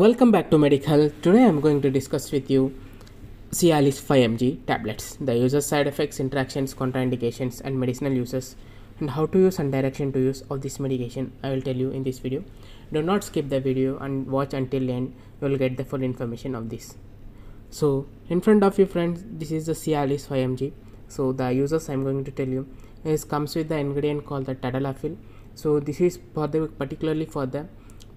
Welcome back to Medic Health. Today I am going to discuss with you Cialis 5 mg tablets, the uses, side effects, interactions, contraindications and medicinal uses, and how to use and direction to use of this medication I will tell you in this video. Do not skip the video and watch until the end, you will get the full information of this. So in front of you friends, this is the Cialis 5 mg. So the uses I am going to tell you is comes with the ingredient called the tadalafil. So this is for the particularly for the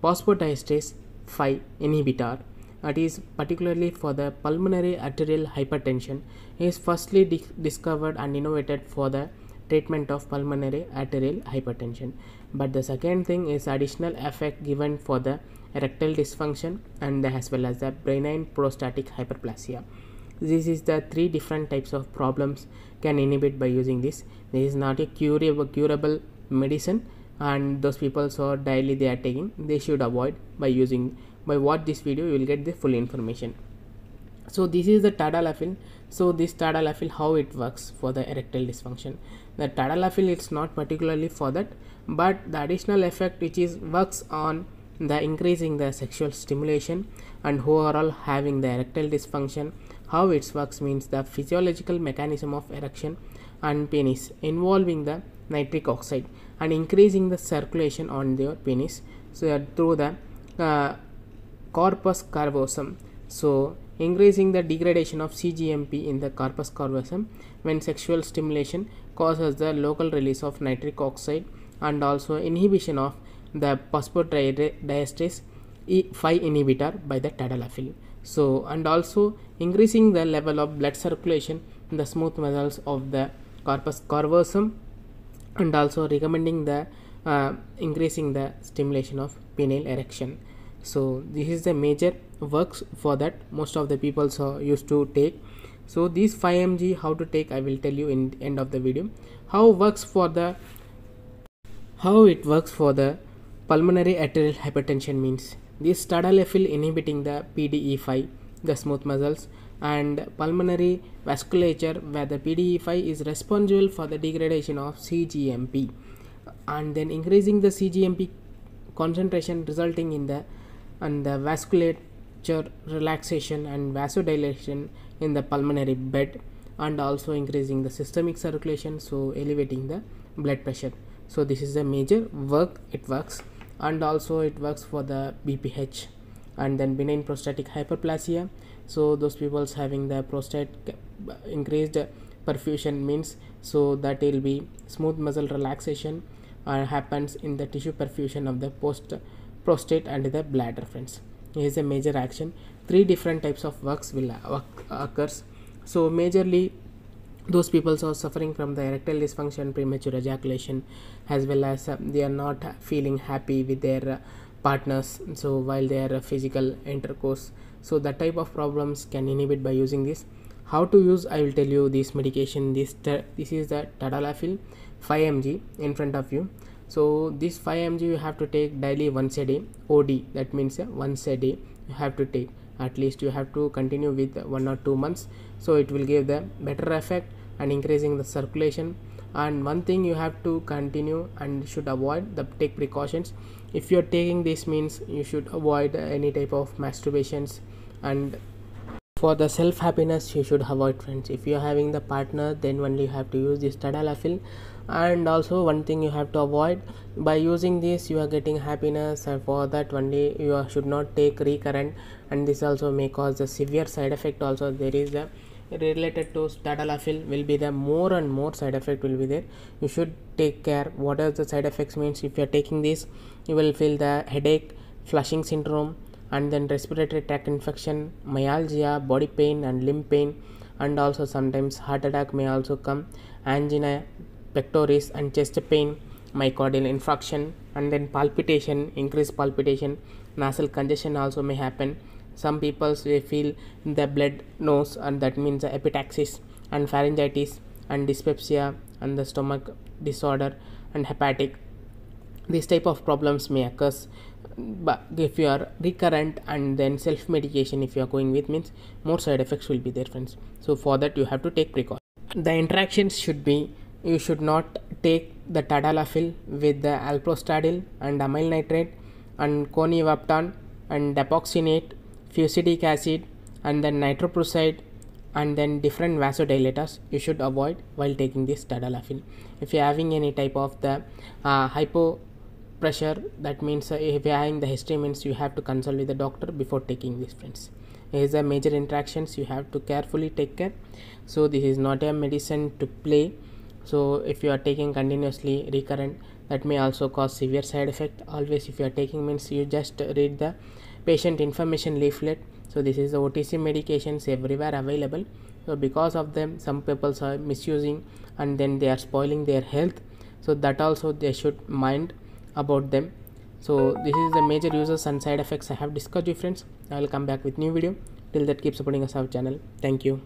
phosphodiesterase 5 inhibitor, that is particularly for the pulmonary arterial hypertension. It is firstly discovered and innovated for the treatment of pulmonary arterial hypertension, but the second thing is additional effect given for the erectile dysfunction and as well as the benign prostatic hyperplasia. This is the three different types of problems can inhibit by using this. This is not a curable medicine, and those people who are daily they are taking, they should avoid by using. By watch this video, you will get the full information. So this is the tadalafil. So this tadalafil, how it works for the erectile dysfunction. The tadalafil, it's not particularly for that, but the additional effect which is works on the increasing the sexual stimulation and overall having the erectile dysfunction. How it works means the physiological mechanism of erection and penis involving the nitric oxide and increasing the circulation on your penis, so through the corpus cavernosum. So increasing the degradation of cGMP in the corpus cavernosum when sexual stimulation causes the local release of nitric oxide and also inhibition of the phosphodiesterase 5 inhibitor by the tadalafil. So and also increasing the level of blood circulation in the smooth vessels of the corpus cavernosum, and also recommending the increasing the stimulation of penile erection. So this is the major works for that most of the people used to take. So these 5 mg how to take I will tell you in the end of the video. How it works for the pulmonary arterial hypertension means this tadalafil inhibiting the PDE5, the smooth muscles and pulmonary vasculature, where the PDE5 is responsible for the degradation of cGMP and then increasing the cGMP concentration, resulting in the vasculature relaxation and vasodilation in the pulmonary bed, and also increasing the systemic circulation, so elevating the blood pressure. So this is a major work it works, and also it works for the BPH and then benign prostatic hyperplasia. So those people having the prostate increased perfusion means, so that will be smooth muscle relaxation happens in the tissue perfusion of the prostate and the bladder friends. It is a major action. Three different types of works will occurs. So majorly those people are suffering from the erectile dysfunction, premature ejaculation, as well as they are not feeling happy with their partners, so while they are physical intercourse. So that type of problems can inhibit by using this. How to use I will tell you this medication. This is the tadalafil 5 mg in front of you. So this 5 mg you have to take daily once a day OD, that means once a day you have to take, at least you have to continue with 1 or 2 months. So it will give the better effect and increasing the circulation. And one thing you have to continue and should avoid the take precautions. If you are taking this means you should avoid any type of masturbations, and for the self happiness you should avoid friends. If you are having the partner, then only you have to use this tadalafil. And also one thing you have to avoid by using this, you are getting happiness, and for that only you should not take recurrent, and this also may cause the severe side effect. Also there is the related to tadalafil will be the more and more side effect will be there. You should take care. What are the side effects means, if you are taking this you will feel the headache, flushing syndrome, and then respiratory tract infection, myalgia, body pain and limb pain, and also sometimes heart attack may also come, angina pectoris and chest pain, myocardial infarction, and then palpitation, increased palpitation, nasal congestion also may happen. Some people they feel the blood nose, and that means the epistaxis and pharyngitis and dyspepsia and the stomach disorder and hepatic. These type of problems may occur, but if you are recurrent and then self-medication if you are going with means, more side effects will be there friends. So for that you have to take precaution. The interactions should be, you should not take the tadalafil with the alprostadil and amyl nitrate and conivaptone and depoxetine, fucidic acid, and then nitroprusside, and then different vasodilators you should avoid while taking this tadalafil. If you are having any type of the hypopressure, that means if you are having the history, means you have to consult with the doctor before taking this, friends. Here is the major interactions you have to carefully take care. So this is not a medicine to play. So if you are taking continuously recurrent, that may also cause severe side effect. Always if you are taking, means you just read the patient information leaflet. So this is the OTC medications everywhere available. So because of them, some people are misusing and then they are spoiling their health. So that also they should mind about them. So this is the major uses and side effects I have discussed with you, friends. I will come back with new video. Till that, keep supporting us, our channel. Thank you.